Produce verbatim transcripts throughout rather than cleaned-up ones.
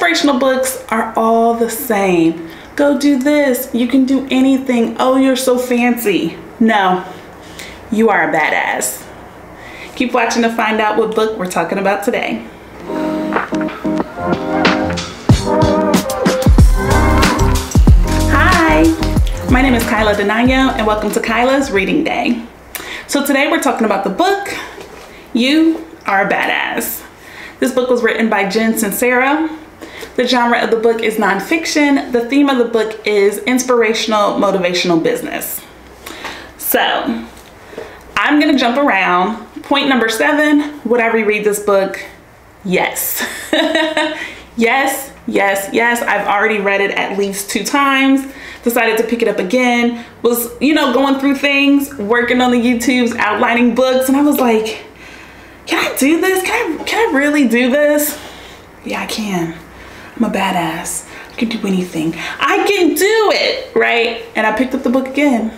Inspirational books are all the same. Go do this. You can do anything. Oh, you're so fancy. No, you are a badass. Keep watching to find out what book we're talking about today. Hi, my name is Kyla Denanyoh and welcome to Kyla's Reading Day. So today we're talking about the book, You Are a Badass. This book was written by Jen Sincero. The genre of the book is nonfiction. The theme of the book is inspirational, motivational business. So I'm gonna jump around. Point number seven, would I reread this book? Yes. Yes, yes, yes. I've already read it at least two times. Decided to pick it up again. Was, you know, going through things, working on the YouTubes, outlining books, and I was like, can I do this? Can I, can I really do this? Yeah, I can. I'm a badass. I can do anything. I can do it, right? And I picked up the book again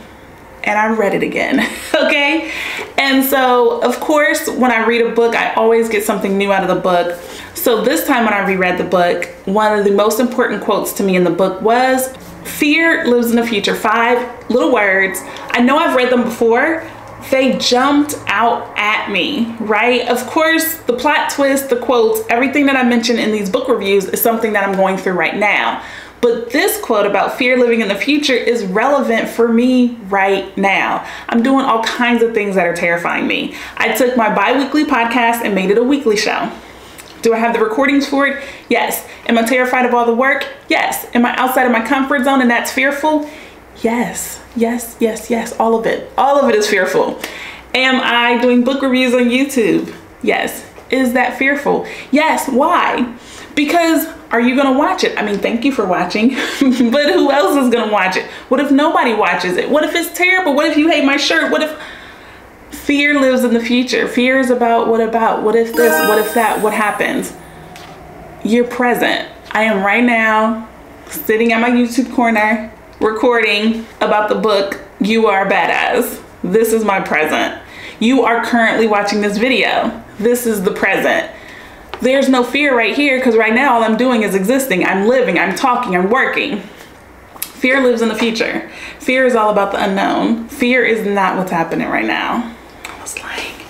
and I read it again, okay? And so, of course, when I read a book, I always get something new out of the book. So this time when I reread the book, one of the most important quotes to me in the book was, "Fear lives in the future." Five little words. I know I've read them before. They jumped out at me, right? Of course, the plot twist, the quotes, everything that I mentioned in these book reviews is something that I'm going through right now. But this quote about fear living in the future is relevant for me right now. I'm doing all kinds of things that are terrifying me. I took my bi-weekly podcast and made it a weekly show. Do I have the recordings for it? Yes. Am I terrified of all the work? Yes. Am I outside of my comfort zone and that's fearful? Yes, yes, yes, yes, all of it. All of it is fearful. Am I doing book reviews on YouTube? Yes. Is that fearful? Yes. Why? Because are you going to watch it? I mean, thank you for watching, but who else is going to watch it? What if nobody watches it? What if it's terrible? What if you hate my shirt? What if fear lives in the future? Fear is about what about? What if this? What if that? What happens? You're present. I am right now sitting at my YouTube corner, recording about the book, You Are a Badass. This is my present. You are currently watching this video. This is the present. There's no fear right here because right now all I'm doing is existing. I'm living, I'm talking, I'm working. Fear lives in the future. Fear is all about the unknown. Fear is not what's happening right now. I was like,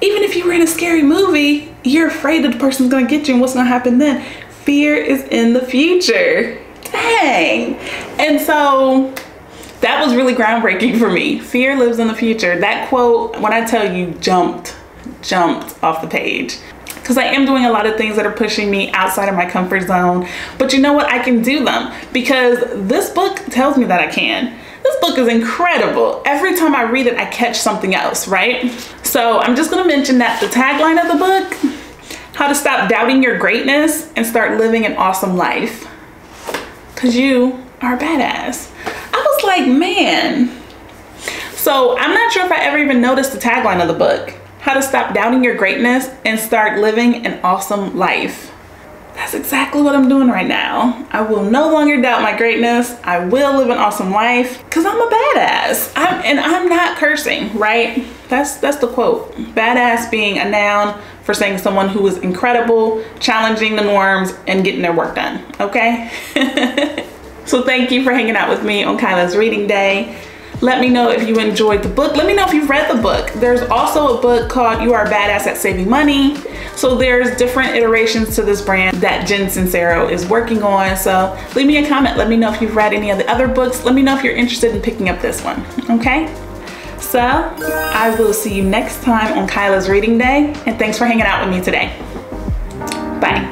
even if you were in a scary movie, you're afraid that the person's gonna get you and what's gonna happen then. Fear is in the future. Dang. And so that was really groundbreaking for me. Fear lives in the future. That quote, when I tell you, jumped, jumped off the page. Because I am doing a lot of things that are pushing me outside of my comfort zone. But you know what? I can do them because this book tells me that I can. This book is incredible. Every time I read it, I catch something else, right? So I'm just going to mention that the tagline of the book, how to stop doubting your greatness and start living an awesome life. Because you are a badass. I was like, man. So I'm not sure if I ever even noticed the tagline of the book. How to stop doubting your greatness and start living an awesome life. That's exactly what I'm doing right now. I will no longer doubt my greatness. I will live an awesome life because I'm a badass. I'm, and I'm not cursing, right? That's, that's the quote. Badass being a noun for saying someone who is incredible, challenging the norms, and getting their work done, okay? So thank you for hanging out with me on Kyla's Reading Day. Let me know if you enjoyed the book. Let me know if you've read the book. There's also a book called You Are a Badass at Saving Money. So there's different iterations to this brand that Jen Sincero is working on. So leave me a comment. Let me know if you've read any of the other books. Let me know if you're interested in picking up this one, okay? So I will see you next time on Kyla's Reading Day. And thanks for hanging out with me today. Bye.